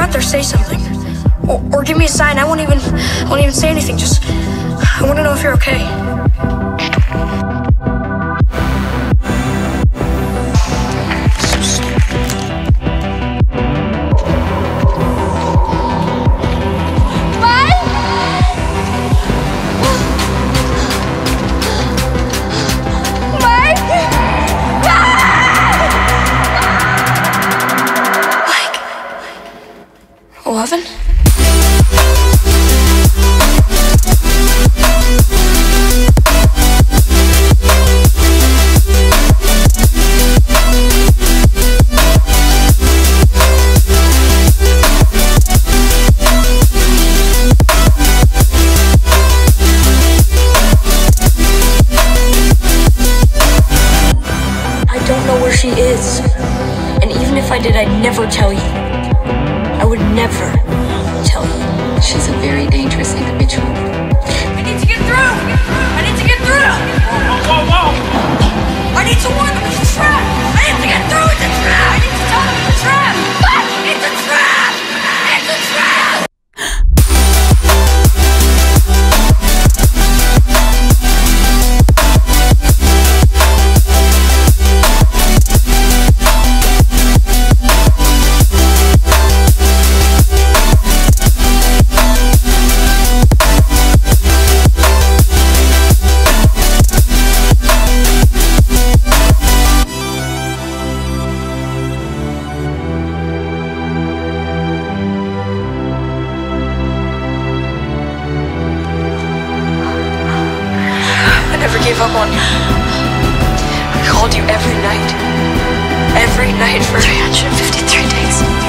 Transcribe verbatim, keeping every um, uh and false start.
out there, say something. Or, or give me a sign. I won't even, I won't even say anything. Just, I want to know if you're okay. Eleven? I don't know where she is, and even if I did, I'd never tell you. I would never tell you. She's a very dangerous individual. I need to get through! I need to get through! Whoa, whoa, whoa! I need to warn them it's a trap! I need to get through! It's a trap! I need to tell them it's a trap! What? It's a trap! It's a trap! Up on you. I called you every night. Every night for three hundred fifty-three days.